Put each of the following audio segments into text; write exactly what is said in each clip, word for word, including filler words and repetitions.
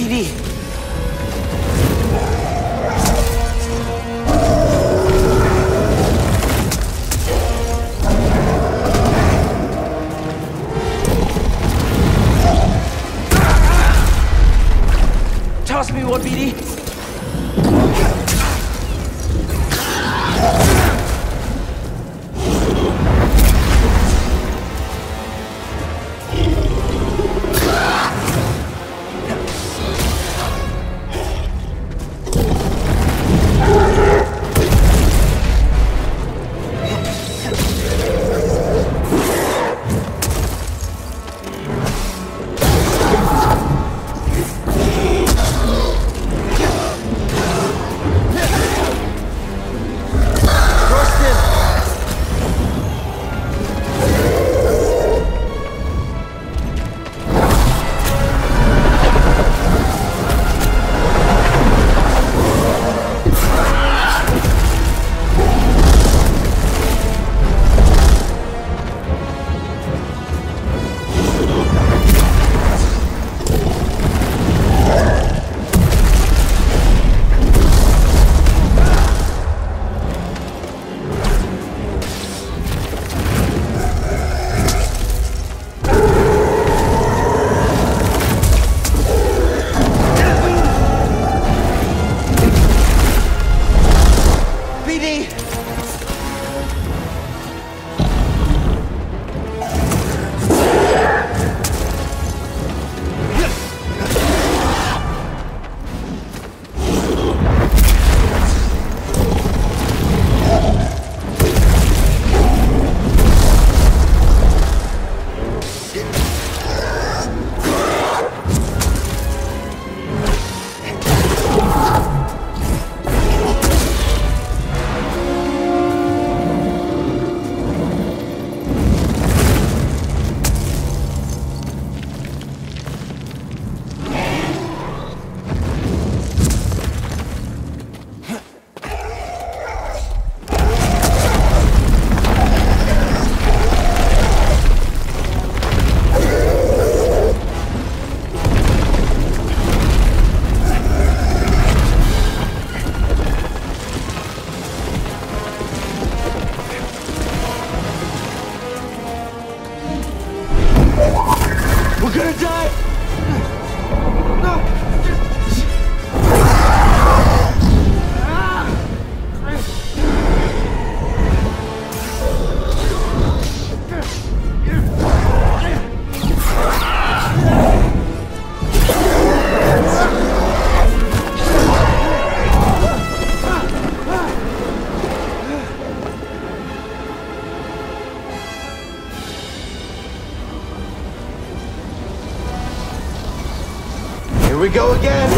P D. Toss me one, P D. We go again!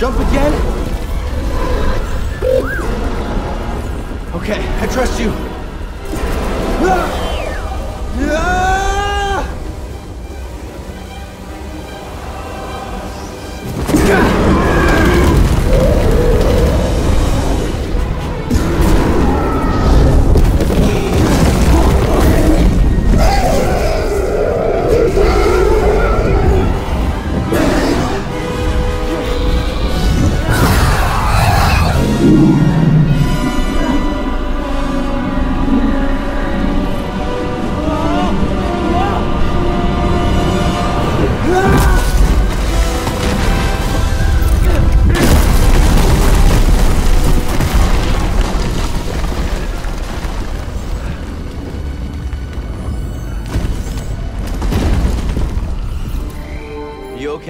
Jump again? Okay, I trust you. Oh!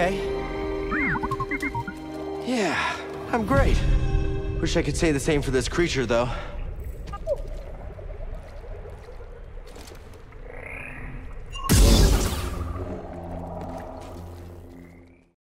okay? Yeah, I'm great. Wish I could say the same for this creature, though.